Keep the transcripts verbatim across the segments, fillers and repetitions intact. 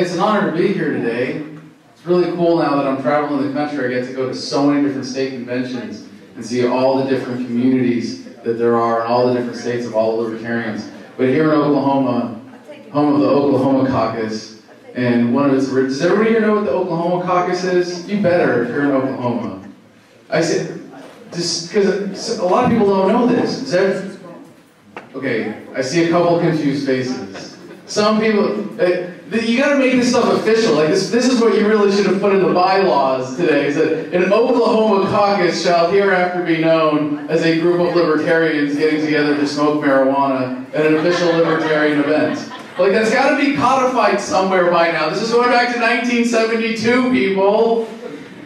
Hey, it's an honor to be here today. It's really cool now that I'm traveling the country. I get to go to so many different state conventions and see all the different communities that there are in all the different states of all the libertarians. But here in Oklahoma, home of the Oklahoma Caucus, and one of its roots. Does everybody here know what the Oklahoma Caucus is? You better if you're in Oklahoma. I said, just because a lot of people don't know this. Is that, okay, I see a couple confused faces. Some people, they, they, you gotta make this stuff official. Like this, this is what you really should have put in the bylaws today, is that an Oklahoma caucus shall hereafter be known as a group of libertarians getting together to smoke marijuana at an official libertarian event. Like, that's gotta be codified somewhere by now. This is going back to nineteen seventy-two, people.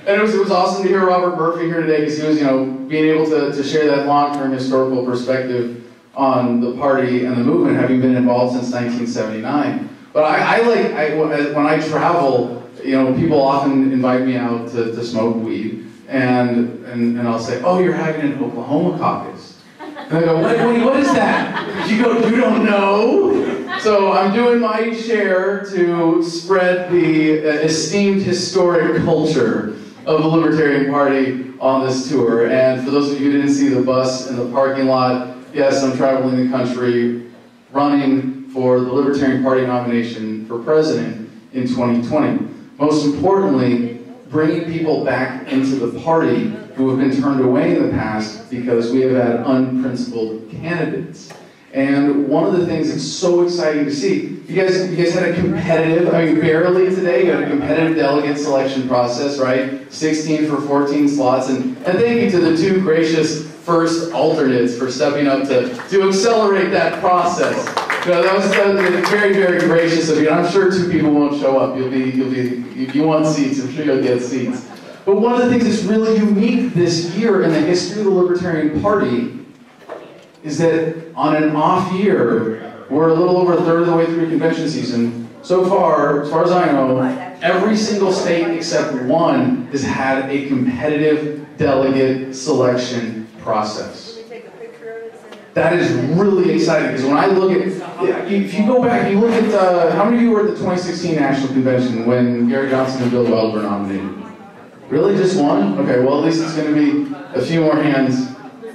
And it was, it was awesome to hear Robert Murphy here today, because he was, you know, being able to, to share that long-term historical perspective on the party and the movement, having been involved since nineteen seventy-nine. But I, I like, I, when I travel, you know, people often invite me out to, to smoke weed, and, and, and I'll say, oh, you're having an Oklahoma caucus. And I go, what, what, what is that? You go, you don't know? So I'm doing my share to spread the esteemed historic culture of the Libertarian Party on this tour. And for those of you who didn't see the bus in the parking lot, yes, I'm traveling the country running for the Libertarian Party nomination for president in twenty twenty. Most importantly, bringing people back into the party who have been turned away in the past because we have had unprincipled candidates. And one of the things that's so exciting to see, you guys, you guys had a competitive, I mean, barely today, you had a competitive delegate selection process, right? sixteen for fourteen slots, and, and thank you to the two gracious first alternates for stepping up to, to accelerate that process. You know, that was, that was very, very gracious of you. And I'm sure two people won't show up. You'll be, you'll be, if you want seats, I'm sure you'll get seats. But one of the things that's really unique this year in the history of the Libertarian Party is that on an off year, we're a little over a third of the way through convention season. So far, as far as I know, every single state except one has had a competitive delegate selection process. That is really exciting, because when I look at, if you go back, you look at, the, how many of you were at the twenty sixteen National Convention when Gary Johnson and Bill Weld were nominated? Really, just one? Okay, well at least it's going to be a few more hands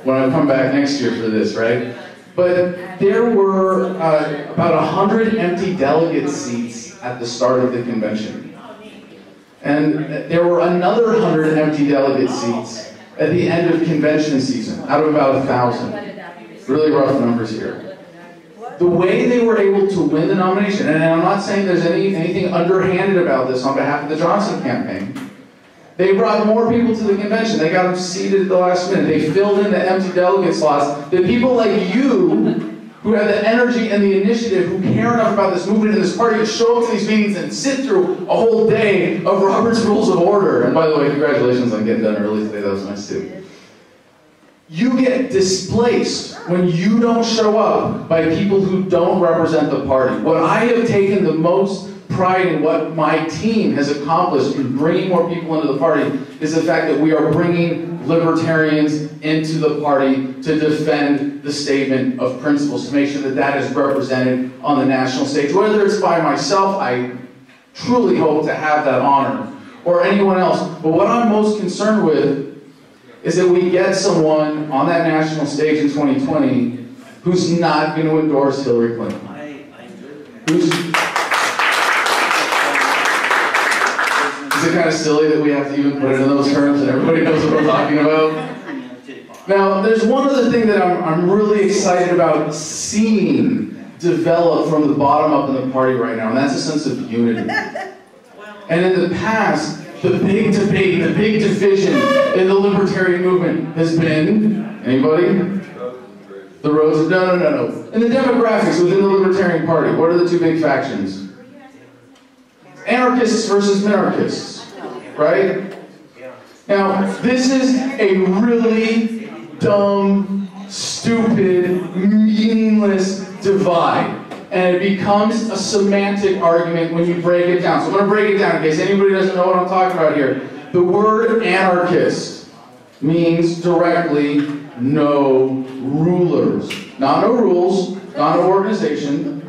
when I come back next year for this, right? But there were uh, about one hundred empty delegate seats at the start of the convention. And there were another one hundred empty delegate seats at the end of convention season, out of about a thousand. Really rough numbers here. The way they were able to win the nomination, and I'm not saying there's any, anything underhanded about this on behalf of the Johnson campaign, they brought more people to the convention. They got them seated at the last minute. They filled in the empty delegate slots. The people like you, who have the energy and the initiative, who care enough about this movement and this party to show up to these meetings and sit through a whole day of Robert's Rules of Order. And by the way, congratulations on getting done early today, that was nice too. You get displaced when you don't show up by people who don't represent the party. What I have taken the most pride in, what my team has accomplished in bringing more people into the party, is the fact that we are bringing libertarians into the party to defend the statement of principles, to make sure that that is represented on the national stage. Whether it's by myself, I truly hope to have that honor, or anyone else. But what I'm most concerned with is that we get someone on that national stage in twenty twenty who's not going to endorse Hillary Clinton. Who's, is it kind of silly that we have to even put it in those terms and everybody knows what we're talking about? Now, there's one other thing that I'm, I'm really excited about seeing develop from the bottom up in the party right now, and that's a sense of unity. And in the past, the big debate, the big division in the libertarian movement has been, anybody? The roads of, no, no, no, no. In the demographics within the Libertarian Party, what are the two big factions? Anarchists versus minarchists, right? Now, this is a really dumb, stupid, meaningless divide. And it becomes a semantic argument when you break it down. So I'm going to break it down in case anybody doesn't know what I'm talking about here. The word anarchist means directly no rulers. Not no rules, not no organization.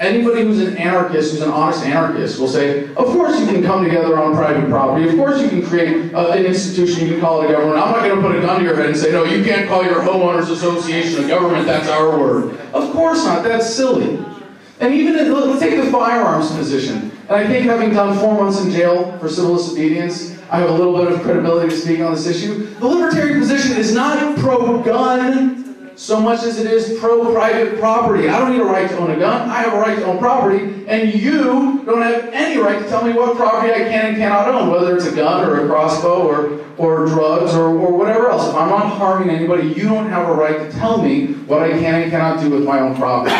Anybody who's an anarchist, who's an honest anarchist, will say, of course you can come together on private property, of course you can create uh, an institution, you can call it a government. I'm not going to put a gun to your head and say, no, you can't call your homeowners association a government, that's our word. Of course not, that's silly. And even, in, let's take the firearms position. And I think having done four months in jail for civil disobedience, I have a little bit of credibility to speak on this issue. The libertarian position is not pro-gun so much as it is pro-private property. I don't need a right to own a gun. I have a right to own property, and you don't have any right to tell me what property I can and cannot own, whether it's a gun or a crossbow or, or drugs or, or whatever else. If I'm not harming anybody, you don't have a right to tell me what I can and cannot do with my own property.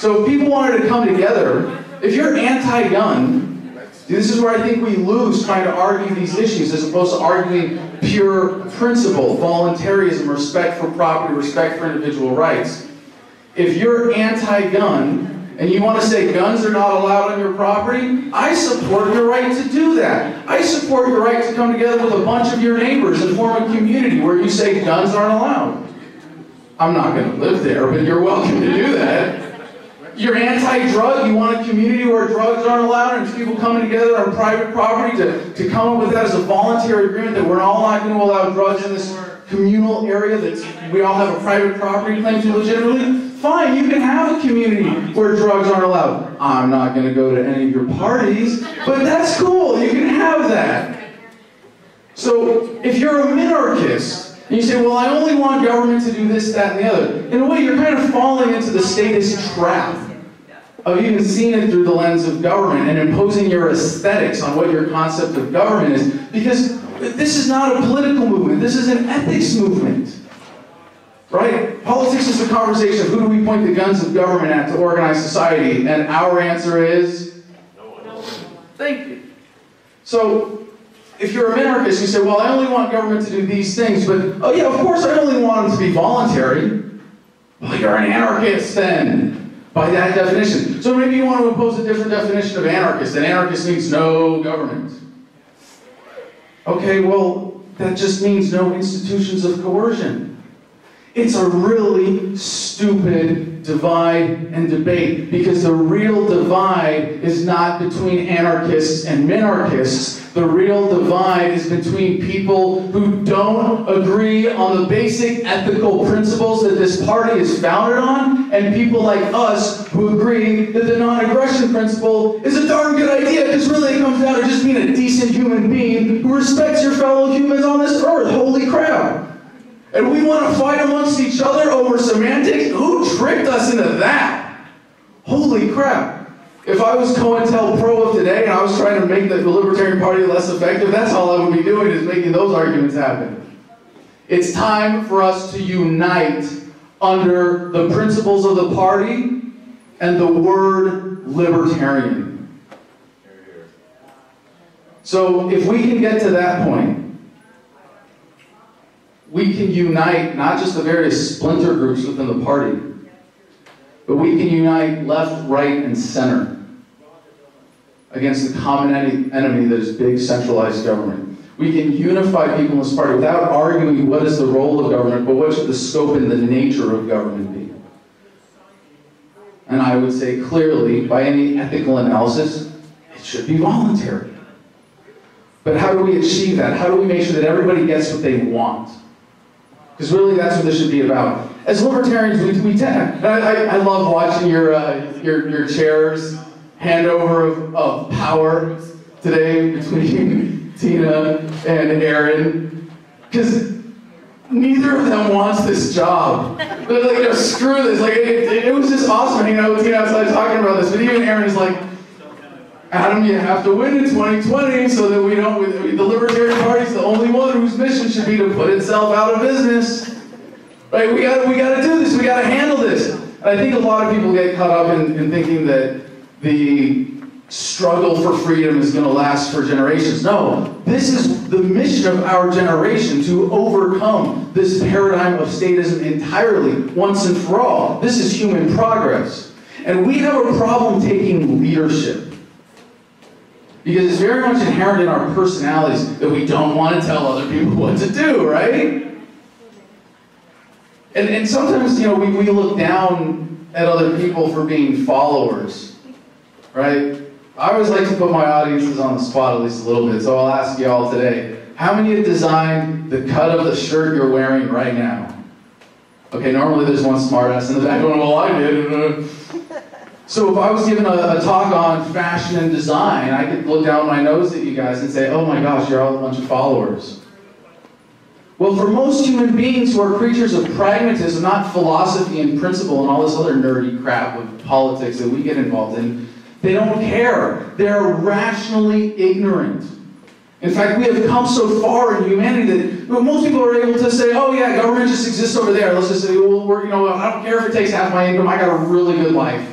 So if people wanted to come together, if you're anti-gun, this is where I think we lose trying to argue these issues as opposed to arguing pure principle, voluntarism, respect for property, respect for individual rights. If you're anti-gun and you want to say guns are not allowed on your property, I support your right to do that. I support your right to come together with a bunch of your neighbors and form a community where you say guns aren't allowed. I'm not going to live there, but you're welcome to do that. You're anti-drug, you want a community where drugs aren't allowed, and people coming together on private property to, to come up with that as a voluntary agreement that we're all not going to allow drugs in this communal area that we all have a private property claim to legitimately. Fine, you can have a community where drugs aren't allowed. I'm not going to go to any of your parties, but that's cool, you can have that. So if you're a minarchist, and you say, well, I only want government to do this, that, and the other. In a way, you're kind of falling into the status trap of even seeing it through the lens of government and imposing your aesthetics on what your concept of government is, because this is not a political movement, this is an ethics movement, right? Politics is a conversation of who do we point the guns of government at to organize society, and our answer is no one. Thank you. So, if you're a minarchist, you say, well, I only want government to do these things, but, oh yeah, of course I only want them to be voluntary. Well, you're an anarchist then, by that definition. So maybe you want to impose a different definition of anarchist, and anarchist means no government. Okay, well, that just means no institutions of coercion. It's a really stupid divide and debate, because the real divide is not between anarchists and minarchists. The real divide is between people who don't agree on the basic ethical principles that this party is founded on, and people like us who agree that the non-aggression principle is a darn good idea, because really it comes down to just being a decent human being who respects your fellow humans on this earth. Holy crap! And we want to fight amongst each other over semantics? Who tricked us into that? Holy crap. If I was COINTELPRO of today and I was trying to make the Libertarian Party less effective, that's all I would be doing, is making those arguments happen. It's time for us to unite under the principles of the party and the word libertarian. So if we can get to that point, we can unite not just the various splinter groups within the party, but we can unite left, right, and center against the common enemy that is big centralized government. We can unify people in this party without arguing what is the role of government, but what should the scope and the nature of government be? And I would say clearly, by any ethical analysis, it should be voluntary. But how do we achieve that? How do we make sure that everybody gets what they want? Because really, that's what this should be about. As libertarians, we, we tend. And I, I, I love watching your uh, your your chair's handover of, of power today between Tina and Aaron, because neither of them wants this job. They're like, no, screw this. Like, it, it, it was just awesome hanging out with Tina outside talking about this. But even Aaron's like, Adam, you have to win in twenty twenty so that we don't, we, the Libertarian Party's the only one whose mission should be to put itself out of business. Right? We gotta, we gotta do this, we gotta handle this. And I think a lot of people get caught up in, in thinking that the struggle for freedom is gonna last for generations. No, this is the mission of our generation, to overcome this paradigm of statism entirely, once and for all. This is human progress. And we have a problem taking leadership, because it's very much inherent in our personalities that we don't want to tell other people what to do, right? And, and sometimes, you know, we, we look down at other people for being followers. right? I always like to put my audiences on the spot at least a little bit, so I'll ask you all today. How many have designed the cut of the shirt you're wearing right now? Okay, normally there's one smartass in the back going, well, I did. So if I was giving a, a talk on fashion and design, I could look down my nose at you guys and say, oh my gosh, you're all a bunch of followers. Well, for most human beings who are creatures of pragmatism, not philosophy and principle and all this other nerdy crap of politics that we get involved in, they don't care. They're rationally ignorant. In fact, we have come so far in humanity that most people are able to say, oh yeah, government just exists over there. Let's just say, well, we're, you know, I don't care if it takes half my income. I got a really good life.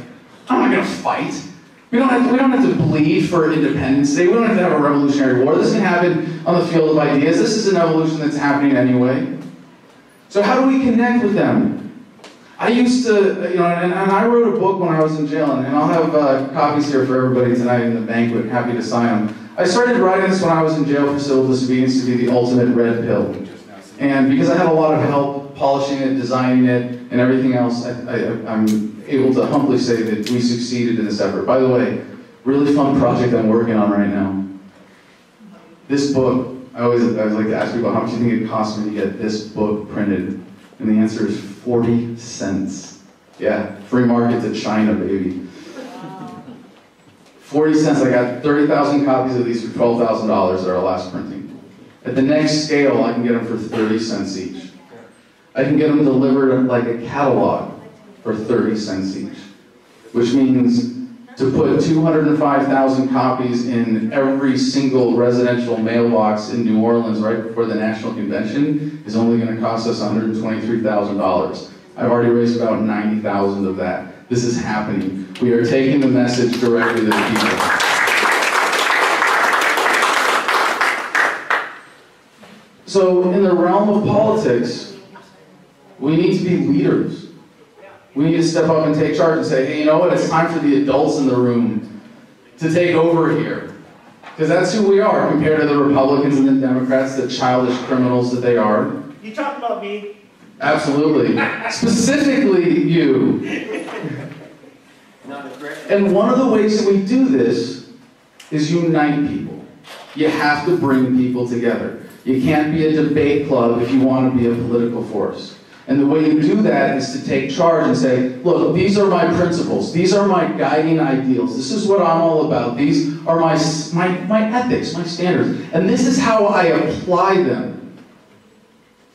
I'm not going to fight. We don't, have to, we don't have to bleed for Independence Day. We don't have to have a revolutionary war. This can happen on the field of ideas. This is an evolution that's happening anyway. So how do we connect with them? I used to, you know, and, and I wrote a book when I was in jail, and, and I'll have uh, copies here for everybody tonight in the banquet. Happy to sign them. I started writing this when I was in jail for civil disobedience to be the ultimate red pill. And because I had a lot of help polishing it, designing it, and everything else, I, I, I'm able to humbly say that we succeeded in this effort. By the way, really fun project I'm working on right now. This book, I always, I always like to ask people, how much do you think it costs me to get this book printed? And the answer is forty cents. Yeah, free market to China, baby. forty cents, I got thirty thousand copies of these for twelve thousand dollars at our last printing. At the next scale, I can get them for thirty cents each. I can get them delivered like a catalog for thirty cents each, which means to put two hundred five thousand copies in every single residential mailbox in New Orleans right before the National Convention is only going to cost us one hundred twenty-three thousand dollars. I've already raised about ninety thousand dollars of that. This is happening. We are taking the message directly to the people. So in the realm of politics, we need to be leaders. We need to step up and take charge and say, hey, you know what, it's time for the adults in the room to take over here. Because that's who we are compared to the Republicans and the Democrats, the childish criminals that they are. You talk about me. Absolutely. Specifically you. And one of the ways that we do this is unite people. You have to bring people together. You can't be a debate club if you want to be a political force. And the way you do that is to take charge and say, look, these are my principles. These are my guiding ideals. This is what I'm all about. These are my, my, my ethics, my standards. And this is how I apply them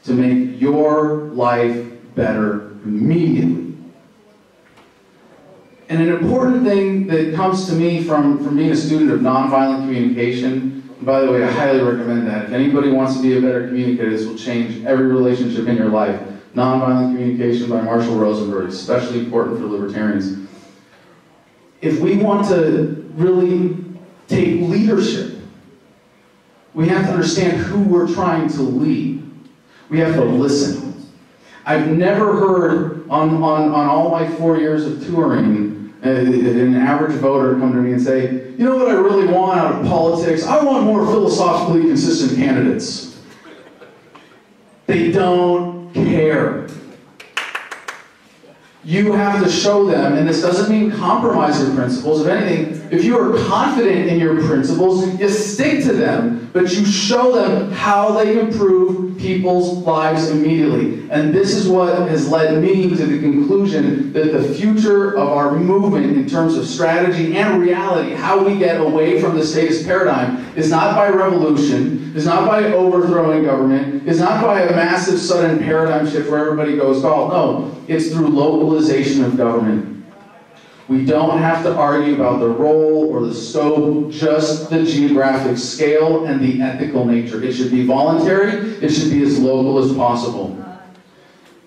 to make your life better immediately. And an important thing that comes to me from, from being a student of nonviolent communication, by the way, I highly recommend that. If anybody wants to be a better communicator, this will change every relationship in your life. Nonviolent Communication by Marshall Rosenberg, especially important for libertarians. If we want to really take leadership, we have to understand who we're trying to lead. We have to listen. I've never heard on, on, on all my four years of touring uh, an average voter come to me and say, you know what I really want out of politics? I want more philosophically consistent candidates. They don't care. You have to show them, and this doesn't mean compromise your principles. If anything, if you are confident in your principles, you stick to them, but you show them how they improve people's lives immediately. And this is what has led me to the conclusion that the future of our movement in terms of strategy and reality, how we get away from the status paradigm, is not by revolution, is not by overthrowing government, is not by a massive sudden paradigm shift where everybody goes, oh, no, it's through localization of government. We don't have to argue about the role or the scope, just the geographic scale and the ethical nature. It should be voluntary, it should be as local as possible.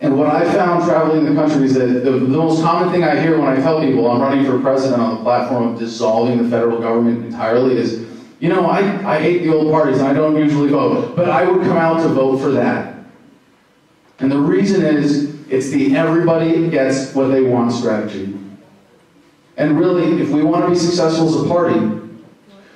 And what I found traveling the country is that the, the most common thing I hear when I tell people I'm running for president on the platform of dissolving the federal government entirely is, you know, I, I hate the old parties and I don't usually vote, but I would come out to vote for that. And the reason is, it's the everybody gets what they want strategy. And really, if we want to be successful as a party,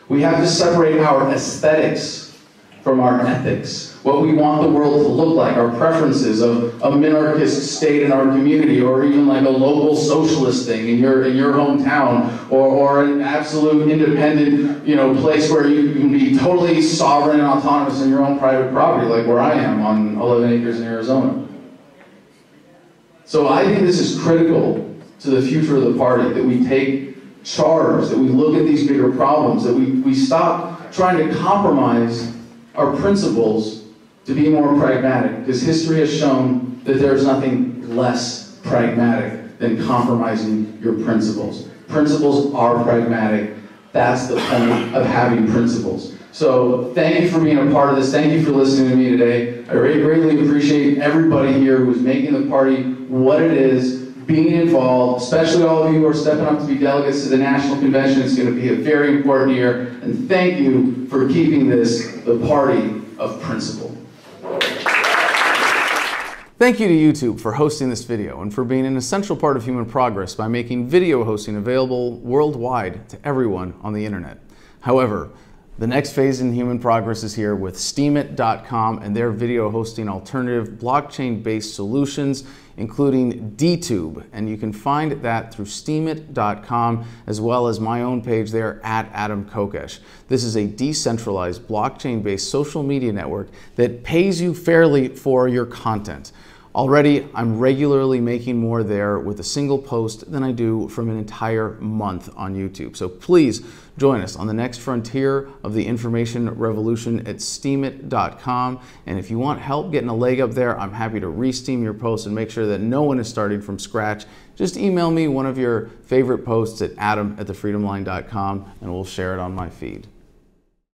we have to separate our aesthetics from our ethics, what we want the world to look like, our preferences of a minarchist state in our community, or even like a local socialist thing in your in your hometown, or, or an absolute independent, you know, place where you can be totally sovereign and autonomous in your own private property, like where I am on eleven acres in Arizona. So I think this is critical to the future of the party, that we take charge, that we look at these bigger problems, that we, we stop trying to compromise our principles to be more pragmatic, because history has shown that there's nothing less pragmatic than compromising your principles. Principles are pragmatic. That's the point of having principles. So thank you for being a part of this. Thank you for listening to me today. I really greatly appreciate everybody here who's making the party what it is, being involved, especially all of you who are stepping up to be delegates to the National Convention. It's going to be a very important year, and thank you for keeping this the party of principle. Thank you to YouTube for hosting this video and for being an essential part of human progress by making video hosting available worldwide to everyone on the internet. However, the next phase in human progress is here with steemit dot com and their video hosting alternative blockchain-based solutions, including D tube. And you can find that through steemit dot com, as well as my own page there at Adam Kokesh. This is a decentralized blockchain-based social media network that pays you fairly for your content. Already, I'm regularly making more there with a single post than I do from an entire month on YouTube. So please join us on the next frontier of the information revolution at steemit dot com. And if you want help getting a leg up there, I'm happy to re-steam your posts and make sure that no one is starting from scratch. Just email me one of your favorite posts at adam at the freedom line dot com and we'll share it on my feed.